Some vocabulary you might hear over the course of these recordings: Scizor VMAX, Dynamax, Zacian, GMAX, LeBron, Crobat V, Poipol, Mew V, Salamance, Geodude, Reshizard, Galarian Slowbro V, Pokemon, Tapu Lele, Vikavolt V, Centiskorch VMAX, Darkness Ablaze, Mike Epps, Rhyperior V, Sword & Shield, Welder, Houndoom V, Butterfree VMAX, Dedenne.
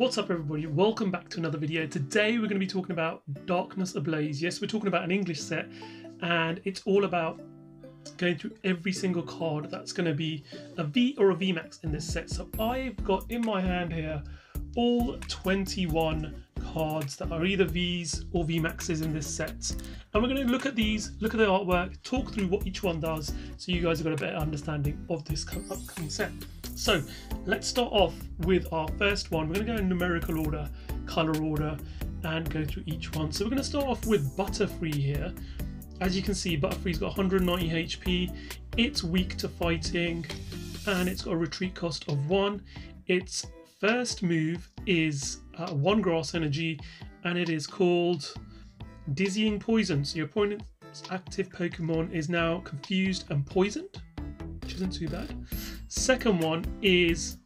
What's up everybody, welcome back to another video. Today we're going to be talking about Darkness Ablaze. Yes, we're talking about an English set and it's all about going through every single card that's going to be a V or a VMAX in this set. So I've got in my hand here all 21 cards that are either Vs or VMAXs in this set. And we're going to look at these, look at the artwork, talk through what each one does so you guys have got a better understanding of this upcoming set. So let's start off with our first one. We're going to go in numerical order, colour order, and go through each one. So we're going to start off with Butterfree here. As you can see, Butterfree's got 190 HP, it's weak to fighting, and it's got a retreat cost of 1. Its first move is 1 grass energy, and it is called Dizzying Poison. So your opponent's active Pokemon is now confused and poisoned, which isn't too bad. Second one is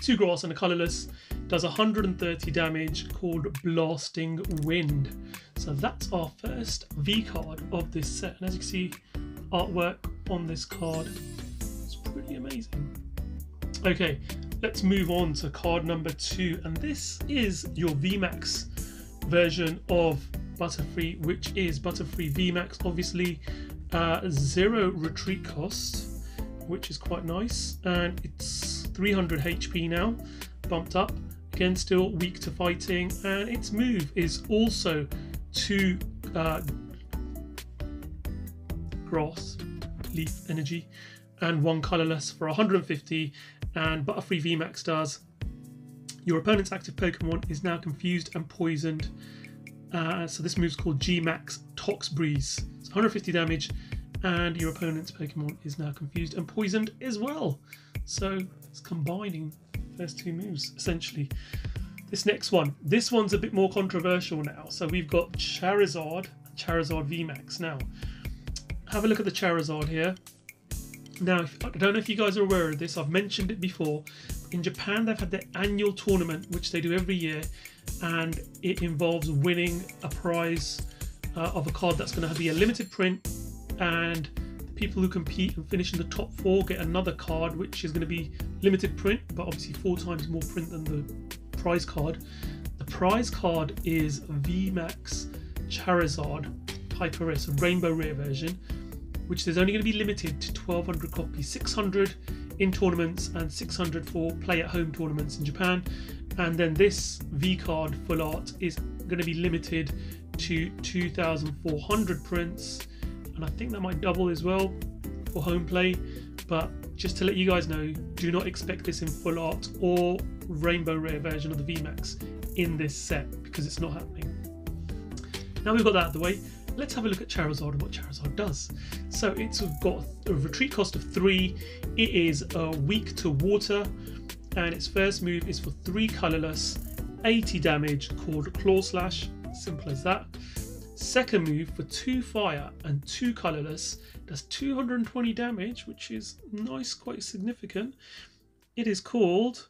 2 grass and a colourless, does 130 damage, called Blasting Wind. So that's our first V card of this set, and as you can see, artwork on this card is pretty amazing. Okay, let's move on to card number 2, and this is your VMAX version of Butterfree, which is Butterfree VMAX, obviously. 0 retreat cost, which is quite nice, and it's 300 HP now, bumped up, again still weak to fighting, and its move is also 2 grass leaf energy and 1 colourless for 150, and Butterfree VMAX does your opponent's active Pokemon is now confused and poisoned. So this move's called GMAX Tox Breeze, it's 150 damage, and your opponent's Pokemon is now confused and poisoned as well. So it's combining the first two moves essentially. This next one, this one's a bit more controversial now. So we've got Charizard, Charizard VMAX. Now have a look at the Charizard here. Now I don't know if you guys are aware of this, I've mentioned it before. In Japan they've had their annual tournament which they do every year, and it involves winning a prize of a card that's going to be a limited print, and the people who compete and finish in the top 4 get another card which is going to be limited print, but obviously 4 times more print than the prize card. The prize card is VMAX Charizard Hyper Rare, so Rainbow Rare version, which is only going to be limited to 1200 copies, 600 in tournaments and 600 for play at home tournaments in Japan. And then this V card full art is going to be limited to 2400 prints, and I think that might double as well for home play. But just to let you guys know, do not expect this in full art or Rainbow Rare version of the VMAX in this set, because it's not happening. Now we've got that out of the way, let's have a look at Charizard and what Charizard does. So it's got a retreat cost of 3, it is weak to water, and its first move is for 3 colourless, 80 damage, called Claw Slash, simple as that. Second move for 2 fire and 2 colourless, does 220 damage, which is nice, quite significant. It is called,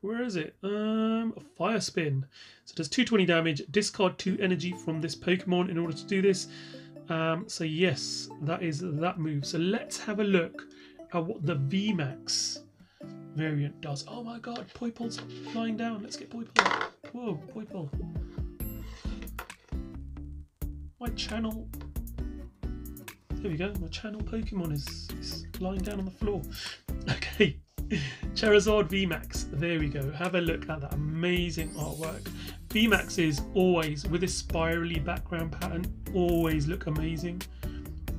where is it, a Fire Spin. So it does 220 damage, discard 2 energy from this Pokemon in order to do this. So yes, that is that move. So let's have a look at what the VMAX variant does. Oh my god, Poipol's flying down, let's get Poipol. Whoa, Poipol. My channel, there we go, my channel Pokemon is lying down on the floor. Okay, Charizard VMAX, there we go, have a look at that amazing artwork. VMAXs always, with this spirally background pattern, always look amazing.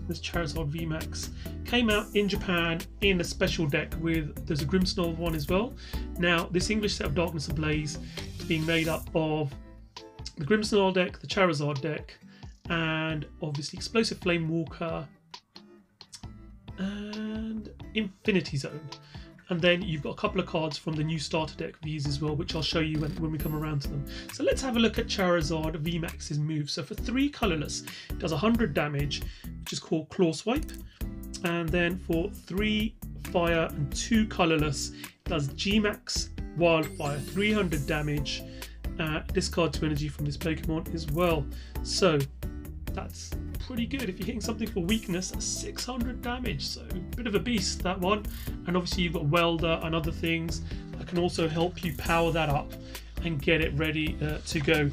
This Charizard VMAX came out in Japan in a special deck with, there's a Grimmsnarl one as well. Now this English set of Darkness Ablaze is being made up of the Grimmsnarl deck, the Charizard deck, and obviously Explosive Flame Walker and Infinity Zone, and then you've got a couple of cards from the new starter deck V's as well, which I'll show you when we come around to them. So let's have a look at Charizard VMAX's move. So for 3 colourless, it does 100 damage, which is called Claw Swipe, and then for 3 fire and 2 colourless, it does GMAX Wildfire, 300 damage, discard 2 energy from this Pokemon as well. So that's pretty good. If you're getting something for weakness, that's 600 damage, so a bit of a beast, that one. And obviously you've got Welder and other things. I can also help you power that up and get it ready to go.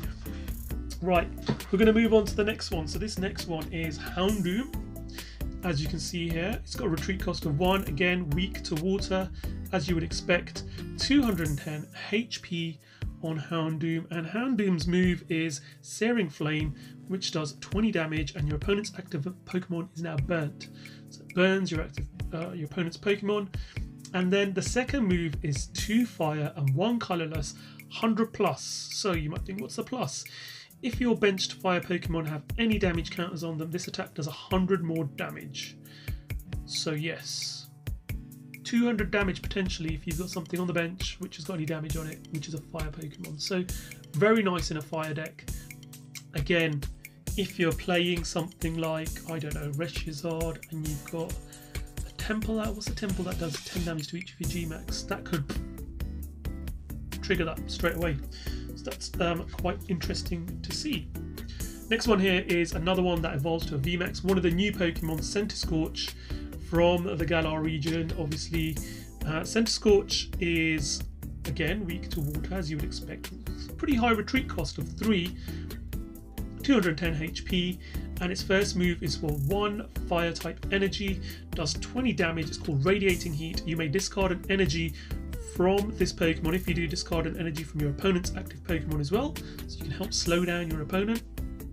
Right, we're going to move on to the next one. So this next one is Houndoom. As you can see here, it's got a retreat cost of 1, again weak to water, as you would expect. 210 HP on Houndoom, and Houndoom's move is Searing Flame, which does 20 damage, and your opponent's active Pokemon is now burnt. So it burns your opponent's Pokemon. And then the second move is 2 fire and 1 colorless, 100 plus. So you might think, what's the plus? If your benched fire Pokemon have any damage counters on them, this attack does 100 more damage. So yes, 200 damage potentially if you've got something on the bench which has got any damage on it, which is a fire Pokemon. So very nice in a fire deck. Again, if you're playing something like, I don't know, Reshizard, and you've got a temple out, what's the temple that does 10 damage to each of your GMAX? That could trigger that straight away. That's quite interesting to see. Next one here is another one that evolves to a VMAX, one of the new Pokemon, Centiskorch, from the Galar region, obviously. Centiskorch is, again, weak to water, as you would expect. Pretty high retreat cost of 3, 210 HP, and its first move is for 1 fire-type energy, does 20 damage, it's called Radiating Heat. You may discard an energy from this Pokemon. If you do, discard an energy from your opponent's active Pokemon as well, so you can help slow down your opponent.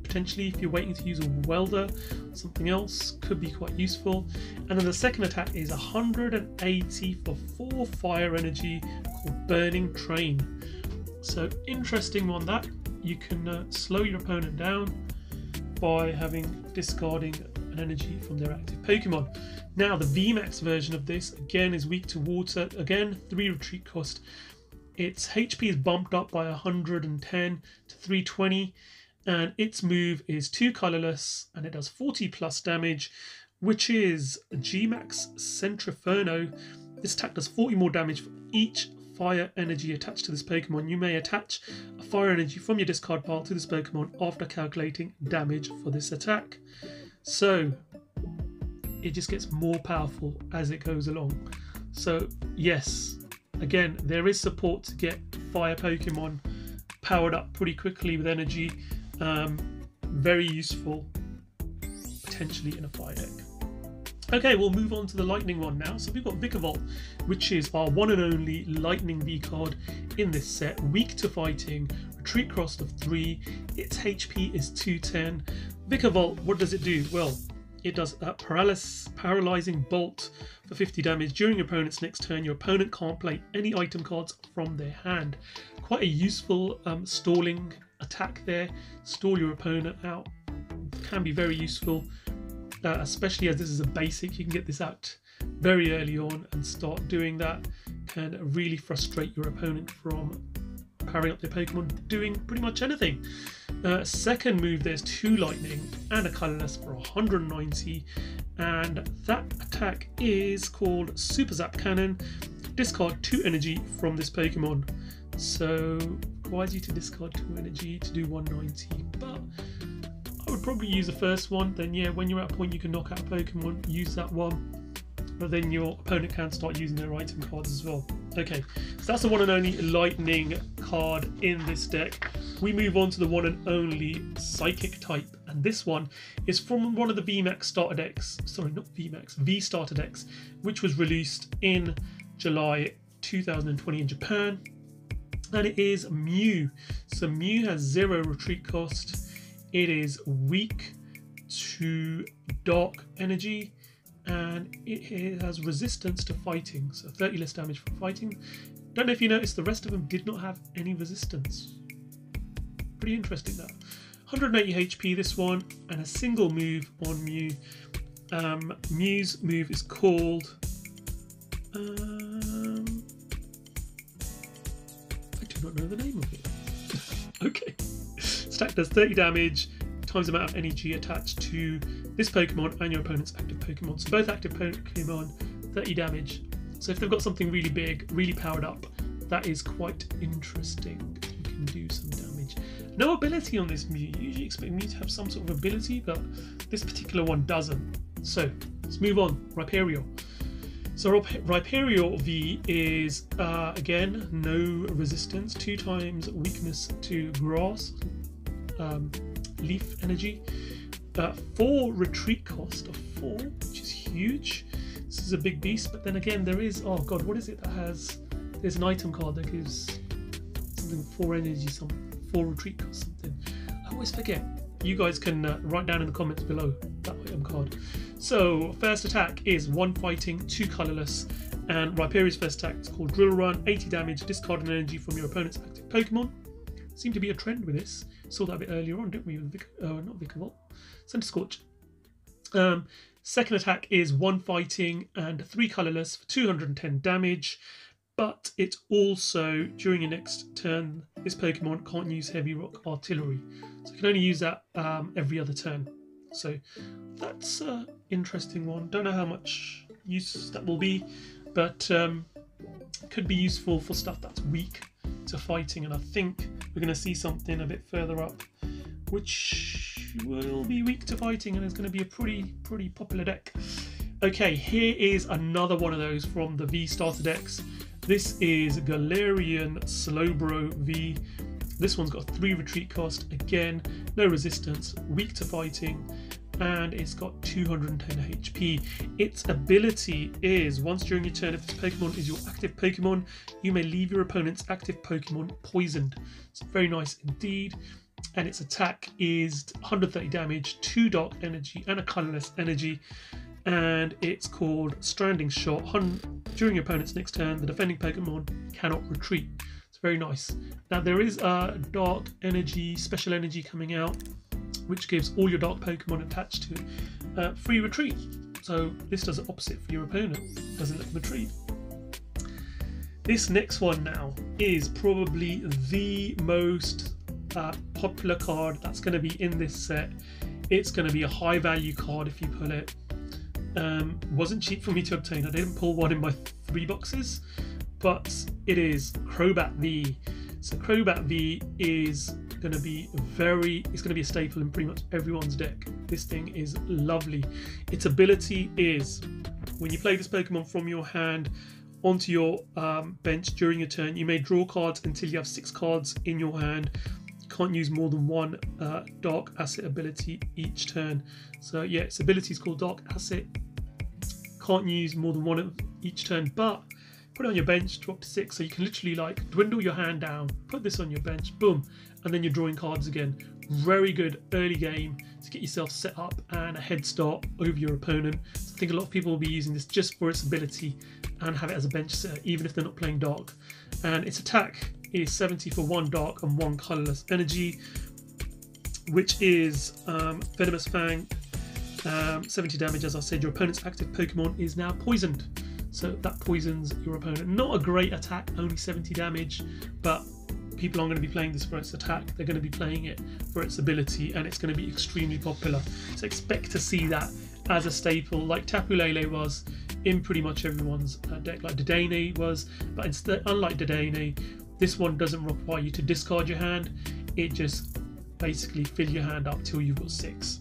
Potentially, if you're waiting to use a Welder, something else could be quite useful. And then the second attack is 180 for 4 fire energy, called Burning Train. So interesting one that you can slow your opponent down by discarding an energy from their active Pokemon. Now the VMAX version of this, again, is weak to water, again 3 retreat cost. Its HP is bumped up by 110 to 320, and its move is 2 colorless, and it does 40 plus damage, which is GMAX Centriferno. This attack does 40 more damage for each fire energy attached to this Pokemon. You may attach a fire energy from your discard pile to this Pokemon after calculating damage for this attack. So it just gets more powerful as it goes along. So yes, again, there is support to get fire Pokemon powered up pretty quickly with energy. Very useful potentially in a fire deck. Okay, we'll move on to the lightning one now. So we've got Vikavolt, which is our one and only Lightning V card in this set. Weak to fighting, retreat cost of 3, its HP is 210. Vikavolt, what does it do? Well, it does a Paralyzing Bolt for 50 damage. During your opponent's next turn, your opponent can't play any item cards from their hand. Quite a useful stalling attack there. Stall your opponent out. Can be very useful, especially as this is a basic. You can get this out very early on and start doing that. Can really frustrate your opponent from powering up their Pokemon, doing pretty much anything. Second move, there's 2 lightning and a colorless for 190, and that attack is called Super Zap Cannon. Discard 2 energy from this Pokemon, so requires you to discard 2 energy to do 190, but I would probably use the first one. Then yeah, when you're at a point you can knock out a Pokemon, use that one, but then your opponent can start using their item cards as well. Okay, so that's the one and only lightning card in this deck. We move on to the one and only psychic type, and this one is from one of the VMAX starter decks, sorry, not VMAX, V starter decks, which was released in July 2020 in Japan, and it is Mew. So Mew has 0 retreat cost, it is weak to dark energy, and it has resistance to fighting, so 30 less damage from fighting. Don't know if you noticed, the rest of them did not have any resistance. Pretty interesting that. 180 HP this one, and a single move on Mew. Mew's move is called... I do not know the name of it. Okay. Stack does 30 damage, times the amount of energy attached to this Pokemon and your opponent's active Pokemon. So both active Pokemon, 30 damage. So if they've got something really big, really powered up, that is quite interesting. You can do some damage. No ability on this Mew. You usually expect Mew to have some sort of ability, but this particular one doesn't. So let's move on. Rhyperior. So Rhyperior V is, again, no resistance, 2 times weakness to grass, leaf energy, 4 retreat cost of 4, which is huge. This is a big beast, but then again there is, oh god, what is it that has, there's an item card that gives something 4 energy, something, 4 retreat cost something. I always forget. You guys can write down in the comments below that item card. So first attack is 1 fighting, 2 colourless, and Rhyperior's first attack is called Drill Run, 80 damage, discard an energy from your opponent's active Pokemon. Seemed to be a trend with this. Saw that a bit earlier on, didn't we? Not Vikavolt, Centiskorch. Second attack is 1 fighting and 3 colourless for 210 damage, but it's also, during your next turn, this Pokemon can't use Heavy Rock Artillery. So it can only use that every other turn. So that's an interesting one. Don't know how much use that will be, but could be useful for stuff that's weak to fighting, and I think we're going to see something a bit further up which will be weak to fighting, and it's going to be a pretty popular deck. Okay, here is another one of those from the V starter decks. This is Galarian Slowbro V. This one's got 3 retreat cost, again, no resistance, weak to fighting, and it's got 210 HP. Its ability is, once during your turn, if this Pokemon is your active Pokemon, you may leave your opponent's active Pokemon poisoned. It's very nice indeed. And its attack is 130 damage, 2 dark energy and a colorless energy. And it's called Stranding Shot. During your opponent's next turn, the defending Pokemon cannot retreat. It's very nice. Now there is a dark energy, special energy coming out, which gives all your dark Pokemon attached to it free retreat. So this does the opposite for your opponent, doesn't let them retreat. This next one now is probably the most popular card that's going to be in this set. It's going to be a high value card if you pull it. Wasn't cheap for me to obtain. I didn't pull one in my 3 boxes, but it is Crobat V. So Crobat V is going to be a staple in pretty much everyone's deck. This thing is lovely. Its ability is, when you play this Pokemon from your hand onto your bench during your turn, you may draw cards until you have 6 cards in your hand. You can't use more than one dark asset ability each turn. So yeah, its ability is called Dark Asset. Can't use more than one of each turn, but put it on your bench, drop 6, so you can literally like dwindle your hand down, put this on your bench, boom, and then you're drawing cards again. Very good early game to get yourself set up and a head start over your opponent. So I think a lot of people will be using this just for its ability and have it as a bench set, even if they're not playing dark. And its attack is 70 for 1 dark and 1 colourless energy, which is Venomous Fang, 70 damage. As I said, your opponent's active Pokemon is now poisoned. So that poisons your opponent. Not a great attack, only 70 damage, but people aren't going to be playing this for its attack. They're going to be playing it for its ability, and it's going to be extremely popular. So expect to see that as a staple, like Tapu Lele was in pretty much everyone's deck, like Dedenne was. But instead, unlike Dedenne, this one doesn't require you to discard your hand. It just basically fill your hand up till you've got 6.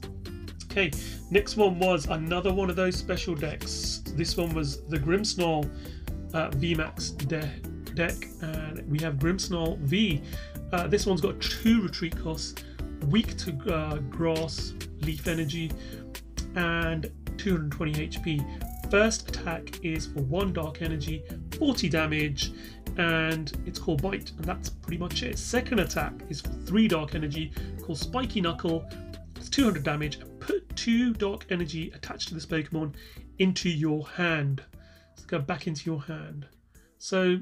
Okay, next one was another one of those special decks. This one was the Grimmsnarl VMAX deck, and we have Grimmsnarl V. This one's got 2 retreat costs, weak to grass, leaf energy, and 220 HP. First attack is for 1 dark energy, 40 damage, and it's called Bite, and that's pretty much it. Second attack is for 3 dark energy, called Spiky Knuckle. It's 200 damage. Put 2 dark energy attached to this Pokemon into your hand. Let's go back into your hand. So,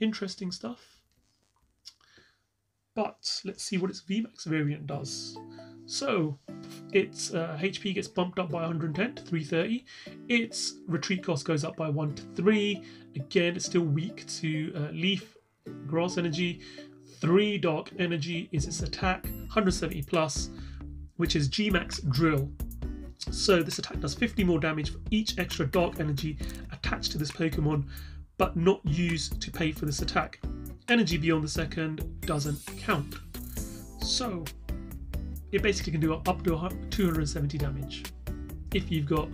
interesting stuff. But let's see what its VMAX variant does. So, its HP gets bumped up by 110 to 330. Its retreat cost goes up by 1 to 3. Again, it's still weak to leaf, grass energy. 3 dark energy is its attack, 170 plus, which is GMAX Drill. So this attack does 50 more damage for each extra dark energy attached to this Pokemon, but not used to pay for this attack. Energy beyond the second doesn't count. So it basically can do up to 270 damage if you've got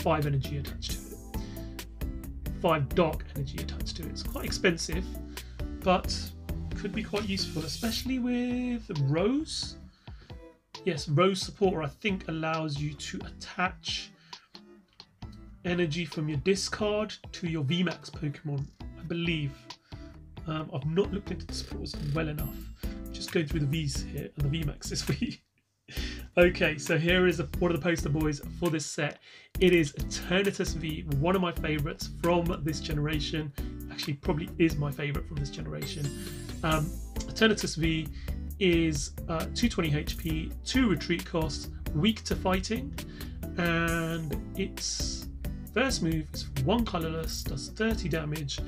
5 energy attached to it. 5 dock and a Geodude to it. It's quite expensive, but could be quite useful, especially with Rose. Yes, Rose Supporter I think allows you to attach energy from your discard to your VMAX Pokemon, I believe. I've not looked into the supporters well enough. Just go through the V's here and the VMAX this week. Okay, so here is one of the poster boys for this set. It is Eternatus V, one of my favourites from this generation. Actually, probably is my favourite from this generation. Eternatus V is 220 HP, 2 retreat costs, weak to fighting, and its first move is 1 colourless, does 30 damage,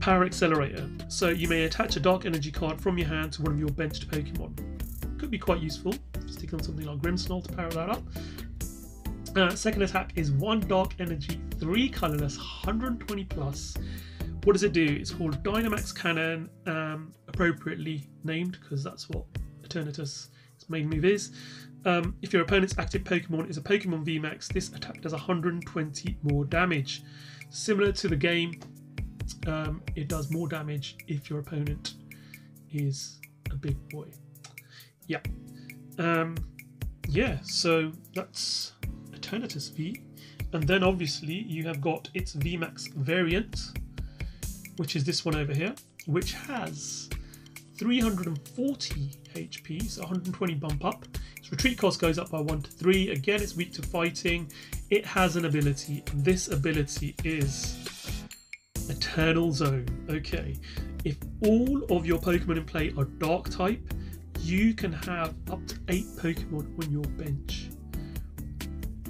power accelerator. So you may attach a dark energy card from your hand to one of your benched Pokemon. Could be quite useful. Stick on something like Grimmsnarl to power that up. Second attack is 1 dark energy, 3 colourless, 120 plus. What does it do? It's called Dynamax Cannon, appropriately named because that's what Eternatus' main move is. If your opponent's active Pokemon is a Pokemon VMAX, this attack does 120 more damage. Similar to the game, it does more damage if your opponent is a big boy. Yeah. Yeah, so that's Eternatus V. And then obviously you have got its VMAX variant, which is this one over here, which has 340 HP, so 120 bump up. Its retreat cost goes up by 1 to 3. Again, it's weak to fighting. It has an ability. This ability is Eternal Zone. Okay, if all of your Pokemon in play are Dark type, you can have up to 8 Pokemon on your bench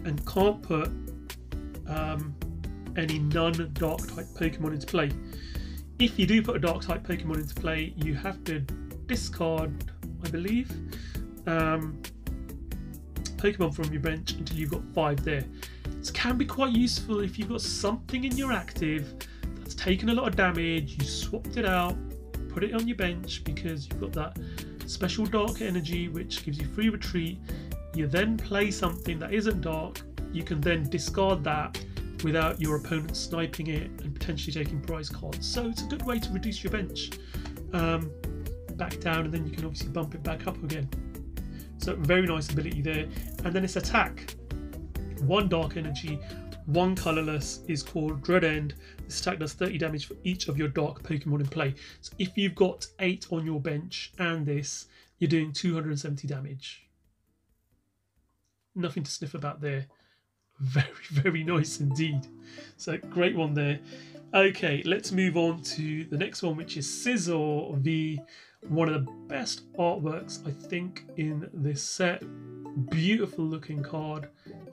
and can't put any non-Dark type Pokemon into play. If you do put a Dark type Pokemon into play, you have to discard, I believe, Pokemon from your bench until you've got 5 there. This can be quite useful if you've got something in your active that's taken a lot of damage, you swapped it out, put it on your bench because you've got that special dark energy which gives you free retreat. You then play something that isn't dark, you can then discard that without your opponent sniping it and potentially taking prize cards. So it's a good way to reduce your bench back down, and then you can obviously bump it back up again. So very nice ability there. And then its attack, 1 dark energy, 1 colourless, is called Dreadend. This attack does 30 damage for each of your dark Pokemon in play. So if you've got 8 on your bench and this, you're doing 270 damage. Nothing to sniff about there. Very, very nice indeed. So great one there. Okay, let's move on to the next one, which is Scizor V. One of the best artworks, I think, in this set. Beautiful looking card.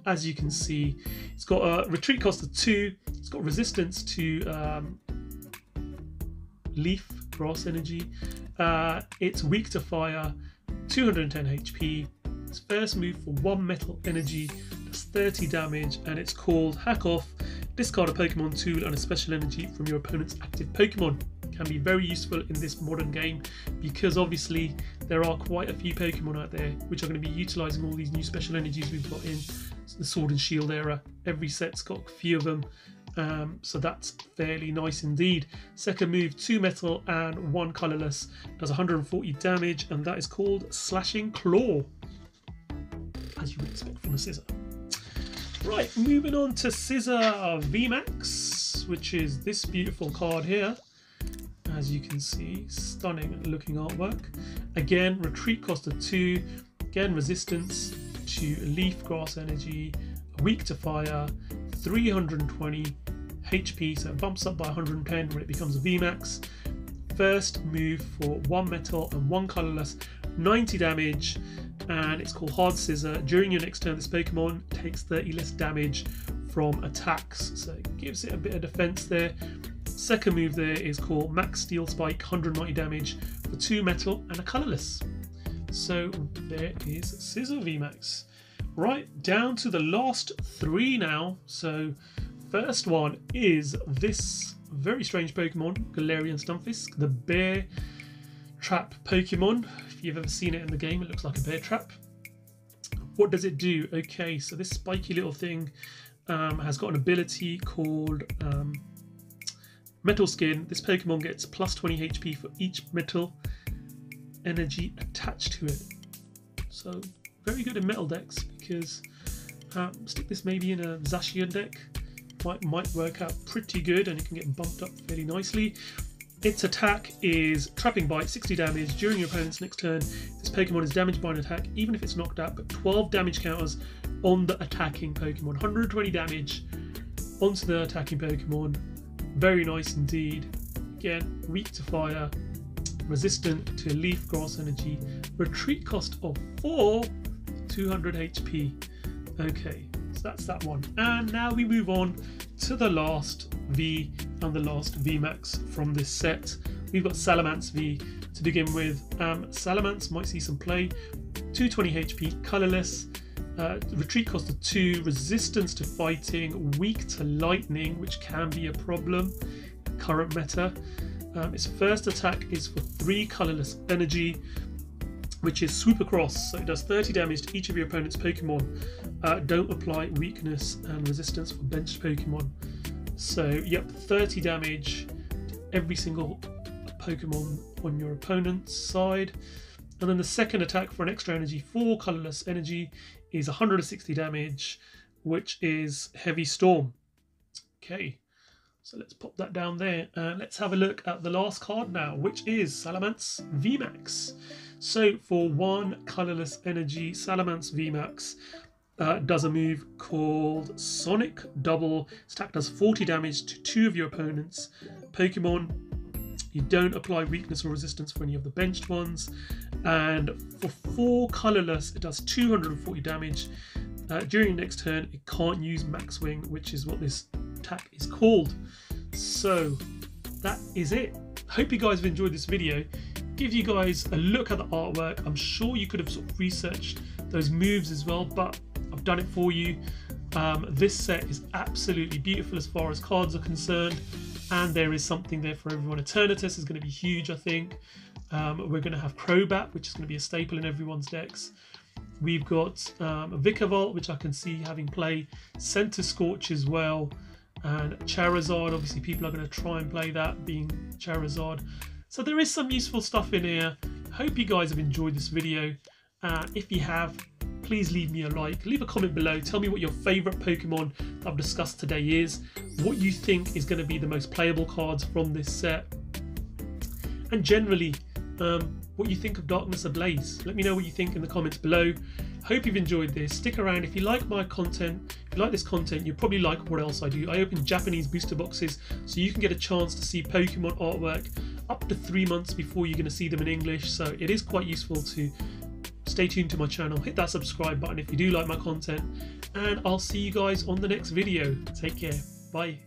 As you can see, it's got a retreat cost of 2, it's got resistance to leaf, grass energy, it's weak to fire, 210 HP, its first move for 1 metal energy, that's 30 damage, and it's called Hack Off, discard a Pokemon tool and a special energy from your opponent's active Pokemon. Can be very useful in this modern game because obviously there are quite a few Pokemon out there which are going to be utilising all these new special energies we've got in the Sword and Shield era. Every set's got a few of them, so that's fairly nice indeed. Second move, 2 metal and 1 colourless, does 140 damage, and that is called Slashing Claw, as you would expect from a Scizor. Right, moving on to Scizor VMAX, which is this beautiful card here. As you can see, stunning looking artwork. Again, retreat cost of 2, again resistance to leaf grass energy, weak to fire, 320 HP, so it bumps up by 110 when it becomes a VMAX. First move for 1 metal and 1 colourless, 90 damage, and it's called Hard Scissor. During your next turn, this Pokemon takes 30 less damage from attacks, so it gives it a bit of defense there. Second move there is called Max Steel Spike, 190 damage for 2 metal and a colourless. So there is Scizor VMAX. Right, down to the last 3 now. So first one is this very strange Pokemon, Galarian Stunfisk, the bear trap Pokemon. If you've ever seen it in the game, it looks like a bear trap. What does it do? Okay, so this spiky little thing has got an ability called Metal Skin. This Pokemon gets plus 20 HP for each metal energy attached to it. So very good in metal decks, because stick this maybe in a Zacian deck. Might work out pretty good, and it can get bumped up fairly nicely. Its attack is Trapping Bite, 60 damage during your opponent's next turn. This Pokemon is damaged by an attack, even if it's knocked out, but 12 damage counters on the attacking Pokemon. 120 damage onto the attacking Pokemon. Very nice indeed. Again, weak to fire, resistant to leaf grass energy. Retreat cost of 4, 200 HP. Okay, so that's that one. And now we move on to the last V and the last VMAX from this set. We've got Salamance V to begin with. Salamance might see some play. 220 HP, colourless, retreat cost of 2, resistance to fighting, weak to lightning, which can be a problem, current meta. Its first attack is for 3 colourless energy, which is Swoop Across, so it does 30 damage to each of your opponent's Pokemon. Don't apply weakness and resistance for benched Pokemon. So, yep, 30 damage to every single Pokemon on your opponent's side. And then the second attack for an extra energy, 4 colourless energy, is 160 damage, which is Heavy Storm. Okay, so let's pop that down there, and let's have a look at the last card now, which is Salamance VMAX. So for 1 colourless energy, Salamance VMAX does a move called Sonic Double. Its attack does 40 damage to 2 of your opponent's Pokemon. You don't apply weakness or resistance for any of the benched ones. And for 4 colourless, it does 240 damage. During the next turn, it can't use Max Wing, which is what this attack is called. So that is it. Hope you guys have enjoyed this video. Give you guys a look at the artwork. I'm sure you could have sort of researched those moves as well, but I've done it for you. This set is absolutely beautiful as far as cards are concerned, and there is something there for everyone. Eternatus is going to be huge, I think. We're going to have Crobat, which is going to be a staple in everyone's decks. We've got Vikavolt, which I can see having play, Centiskorch as well, and Charizard. Obviously people are going to try and play that, being Charizard. So there is some useful stuff in here. Hope you guys have enjoyed this video. If you have, please leave me a like, leave a comment below, tell me what your favourite Pokemon that I've discussed today is, what you think is going to be the most playable cards from this set, and generally what you think of Darkness Ablaze. Let me know what you think in the comments below. Hope you've enjoyed this. Stick around. If you like my content, if you like this content, you probably like what else I do. I open Japanese booster boxes, so you can get a chance to see Pokemon artwork up to 3 months before you're going to see them in English, so it is quite useful to stay tuned to my channel. Hit that subscribe button if you do like my content, and I'll see you guys on the next video. Take care. Bye.